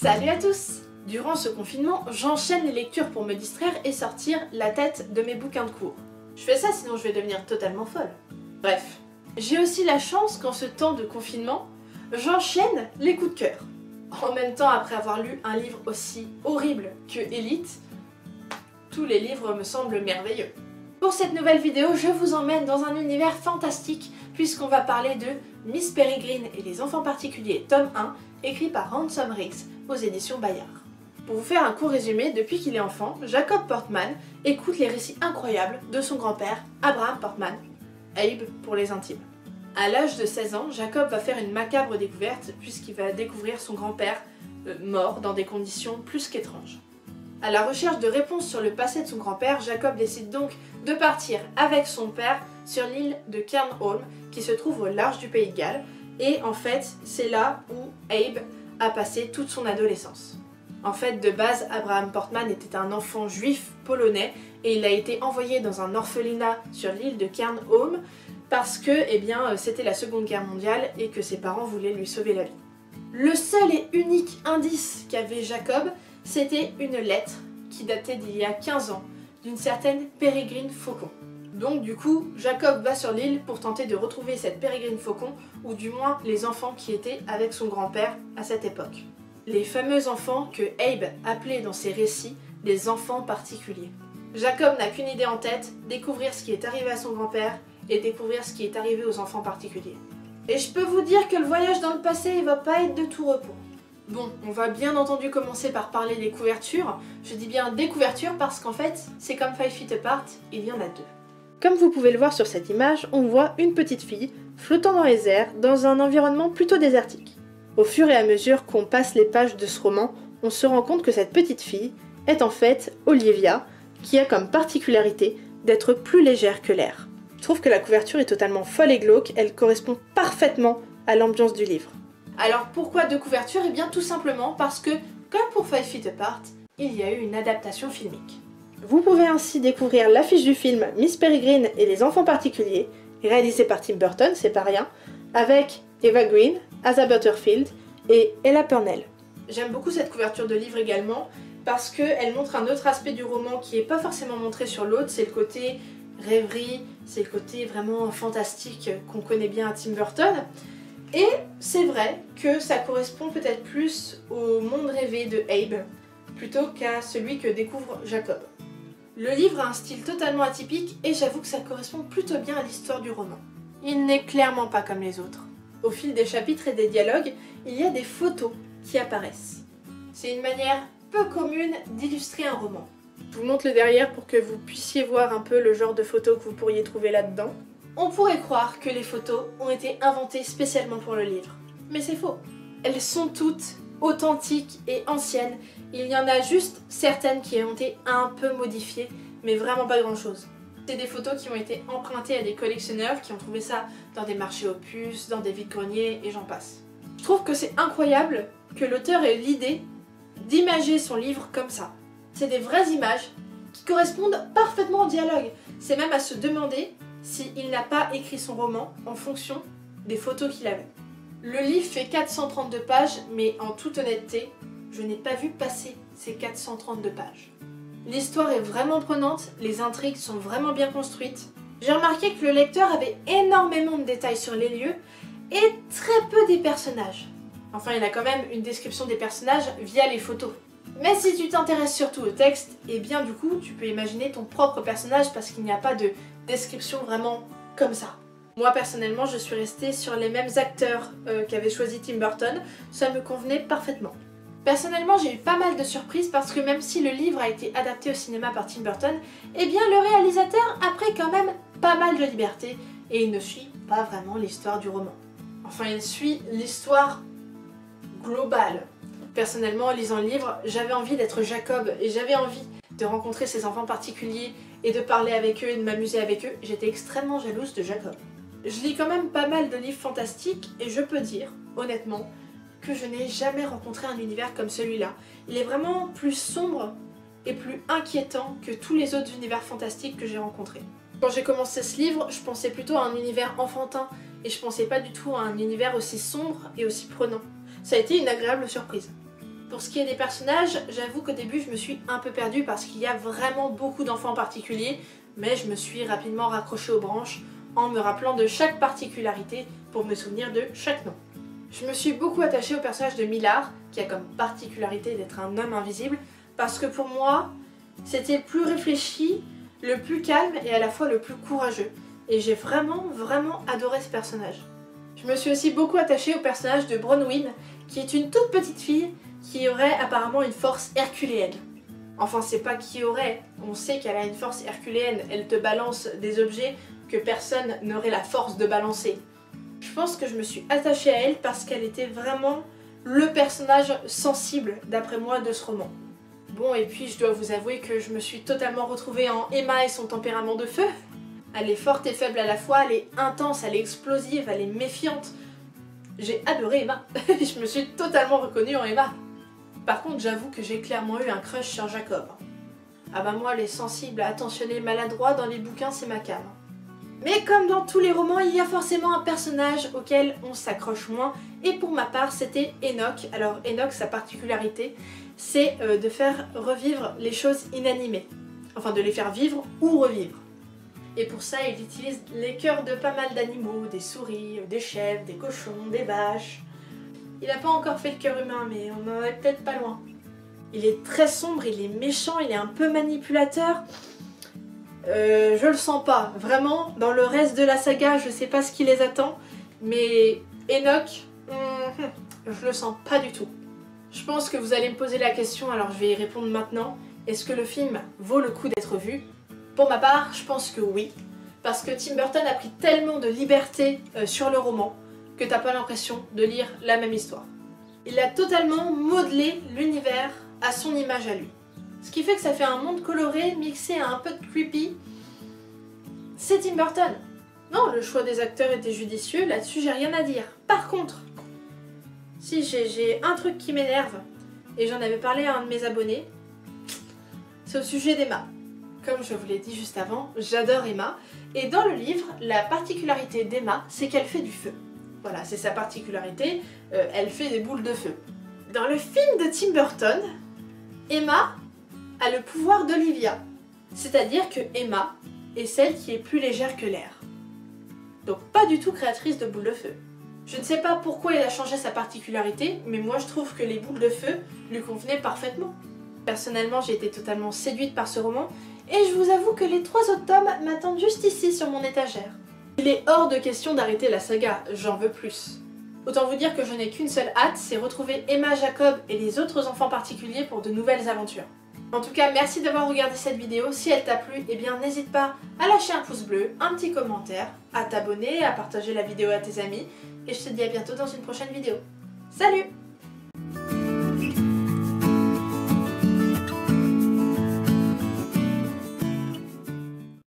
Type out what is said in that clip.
Salut à tous! Durant ce confinement, j'enchaîne les lectures pour me distraire et sortir la tête de mes bouquins de cours. Je fais ça sinon je vais devenir totalement folle. Bref. J'ai aussi la chance qu'en ce temps de confinement, j'enchaîne les coups de cœur. En même temps, après avoir lu un livre aussi horrible que Elite, tous les livres me semblent merveilleux. Pour cette nouvelle vidéo, je vous emmène dans un univers fantastique puisqu'on va parler de Miss Peregrine et les Enfants Particuliers, tome 1, écrit par Ransom Riggs aux éditions Bayard. Pour vous faire un court résumé, depuis qu'il est enfant, Jacob Portman écoute les récits incroyables de son grand-père, Abraham Portman, Abe pour les intimes. À l'âge de 16 ans, Jacob va faire une macabre découverte puisqu'il va découvrir son grand-père mort dans des conditions plus qu'étranges. À la recherche de réponses sur le passé de son grand-père, Jacob décide donc de partir avec son père sur l'île de Cairnholm qui se trouve au large du pays de Galles, et en fait c'est là où Abe a passé toute son adolescence. En fait, de base, Abraham Portman était un enfant juif polonais et il a été envoyé dans un orphelinat sur l'île de Cairnholm parce que c'était la Seconde Guerre mondiale et que ses parents voulaient lui sauver la vie. Le seul et unique indice qu'avait Jacob, c'était une lettre qui datait d'il y a 15 ans, d'une certaine Peregrine Faucon. Donc du coup, Jacob va sur l'île pour tenter de retrouver cette Peregrine Faucon, ou du moins les enfants qui étaient avec son grand-père à cette époque. Les fameux enfants que Abe appelait dans ses récits des enfants particuliers. Jacob n'a qu'une idée en tête, découvrir ce qui est arrivé à son grand-père et découvrir ce qui est arrivé aux enfants particuliers. Et je peux vous dire que le voyage dans le passé, il va pas être de tout repos. Bon, on va bien entendu commencer par parler des couvertures. Je dis bien des couvertures parce qu'en fait, c'est comme Five Feet Apart, il y en a deux. Comme vous pouvez le voir sur cette image, on voit une petite fille flottant dans les airs dans un environnement plutôt désertique. Au fur et à mesure qu'on passe les pages de ce roman, on se rend compte que cette petite fille est en fait Olivia, qui a comme particularité d'être plus légère que l'air. Je trouve que la couverture est totalement folle et glauque, elle correspond parfaitement à l'ambiance du livre. Alors pourquoi deux couvertures? Eh bien tout simplement parce que, comme pour Five Feet Apart, il y a eu une adaptation filmique. Vous pouvez ainsi découvrir l'affiche du film Miss Peregrine et les Enfants Particuliers, réalisé par Tim Burton, c'est pas rien, avec Eva Green, Asa Butterfield et Ella Purnell. J'aime beaucoup cette couverture de livre également parce qu'elle montre un autre aspect du roman qui n'est pas forcément montré sur l'autre, c'est le côté rêverie, c'est le côté vraiment fantastique qu'on connaît bien à Tim Burton. Et c'est vrai que ça correspond peut-être plus au monde rêvé de Abe plutôt qu'à celui que découvre Jacob. Le livre a un style totalement atypique et j'avoue que ça correspond plutôt bien à l'histoire du roman. Il n'est clairement pas comme les autres. Au fil des chapitres et des dialogues, il y a des photos qui apparaissent. C'est une manière peu commune d'illustrer un roman. Je vous montre le derrière pour que vous puissiez voir un peu le genre de photos que vous pourriez trouver là-dedans. On pourrait croire que les photos ont été inventées spécialement pour le livre, mais c'est faux. Elles sont toutes authentiques et anciennes, il y en a juste certaines qui ont été un peu modifiées, mais vraiment pas grand-chose. C'est des photos qui ont été empruntées à des collectionneurs qui ont trouvé ça dans des marchés aux puces, dans des vides-greniers et j'en passe. Je trouve que c'est incroyable que l'auteur ait eu l'idée d'imager son livre comme ça. C'est des vraies images qui correspondent parfaitement au dialogue. C'est même à se demander s'il n'a pas écrit son roman en fonction des photos qu'il avait. Le livre fait 432 pages, mais en toute honnêteté, je n'ai pas vu passer ces 432 pages. L'histoire est vraiment prenante, les intrigues sont vraiment bien construites. J'ai remarqué que le lecteur avait énormément de détails sur les lieux et très peu des personnages. Enfin, il a quand même une description des personnages via les photos. Mais si tu t'intéresses surtout au texte, et bien du coup tu peux imaginer ton propre personnage parce qu'il n'y a pas de description vraiment comme ça. Moi personnellement je suis restée sur les mêmes acteurs qu'avait choisi Tim Burton, ça me convenait parfaitement. Personnellement j'ai eu pas mal de surprises parce que même si le livre a été adapté au cinéma par Tim Burton, eh bien le réalisateur a pris quand même pas mal de liberté et il ne suit pas vraiment l'histoire du roman. Enfin il suit l'histoire globale. Personnellement, en lisant le livre, j'avais envie d'être Jacob et j'avais envie de rencontrer ces enfants particuliers et de parler avec eux et de m'amuser avec eux. J'étais extrêmement jalouse de Jacob. Je lis quand même pas mal de livres fantastiques et je peux dire, honnêtement, que je n'ai jamais rencontré un univers comme celui-là. Il est vraiment plus sombre et plus inquiétant que tous les autres univers fantastiques que j'ai rencontrés. Quand j'ai commencé ce livre, je pensais plutôt à un univers enfantin et je pensais pas du tout à un univers aussi sombre et aussi prenant. Ça a été une agréable surprise. Pour ce qui est des personnages, j'avoue qu'au début je me suis un peu perdue parce qu'il y a vraiment beaucoup d'enfants particuliers, mais je me suis rapidement raccrochée aux branches en me rappelant de chaque particularité pour me souvenir de chaque nom. Je me suis beaucoup attachée au personnage de Millard, qui a comme particularité d'être un homme invisible, parce que pour moi, c'était le plus réfléchi, le plus calme et à la fois le plus courageux. Et j'ai vraiment adoré ce personnage. Je me suis aussi beaucoup attachée au personnage de Bronwyn, qui est une toute petite fille qui aurait apparemment une force herculéenne. Enfin, c'est pas qui aurait, on sait qu'elle a une force herculéenne, elle te balance des objets que personne n'aurait la force de balancer. Je pense que je me suis attachée à elle parce qu'elle était vraiment le personnage sensible, d'après moi, de ce roman. Bon, et puis je dois vous avouer que je me suis totalement retrouvée en Emma et son tempérament de feu. Elle est forte et faible à la fois, elle est intense, elle est explosive, elle est méfiante. J'ai adoré Emma, je me suis totalement reconnue en Emma. Par contre, j'avoue que j'ai clairement eu un crush sur Jacob. Ah bah moi, les sensibles, attentionnés, maladroits dans les bouquins, c'est ma came. Mais comme dans tous les romans, il y a forcément un personnage auquel on s'accroche moins, et pour ma part c'était Enoch. Alors Enoch, sa particularité, c'est de faire revivre les choses inanimées. Enfin de les faire vivre ou revivre. Et pour ça il utilise les cœurs de pas mal d'animaux, des souris, des chèvres, des cochons, des vaches. Il n'a pas encore fait le cœur humain mais on en est peut-être pas loin. Il est très sombre, il est méchant, il est un peu manipulateur. Je le sens pas, vraiment, dans le reste de la saga, je sais pas ce qui les attend, mais Enoch, je le sens pas du tout. Je pense que vous allez me poser la question, alors je vais y répondre maintenant. Est-ce que le film vaut le coup d'être vu? Pour ma part, je pense que oui, parce que Tim Burton a pris tellement de liberté sur le roman que t'as pas l'impression de lire la même histoire. Il a totalement modelé l'univers à son image à lui. Ce qui fait que ça fait un monde coloré mixé à un peu de creepy. C'est Tim Burton. Non, le choix des acteurs était judicieux, là-dessus j'ai rien à dire. Par contre, si j'ai un truc qui m'énerve, et j'en avais parlé à un de mes abonnés, c'est au sujet d'Emma. Comme je vous l'ai dit juste avant, j'adore Emma. Et dans le livre, la particularité d'Emma, c'est qu'elle fait du feu. Voilà, c'est sa particularité, elle fait des boules de feu. Dans le film de Tim Burton, Emma a le pouvoir d'Olivia, c'est-à-dire que Emma est celle qui est plus légère que l'air. Donc pas du tout créatrice de boules de feu. Je ne sais pas pourquoi il a changé sa particularité, mais moi je trouve que les boules de feu lui convenaient parfaitement. Personnellement, j'ai été totalement séduite par ce roman, et je vous avoue que les trois autres tomes m'attendent juste ici sur mon étagère. Il est hors de question d'arrêter la saga, j'en veux plus. Autant vous dire que je n'ai qu'une seule hâte, c'est retrouver Emma, Jacob et les autres enfants particuliers pour de nouvelles aventures. En tout cas, merci d'avoir regardé cette vidéo. Si elle t'a plu, eh bien n'hésite pas à lâcher un pouce bleu, un petit commentaire, à t'abonner, à partager la vidéo à tes amis. Et je te dis à bientôt dans une prochaine vidéo. Salut!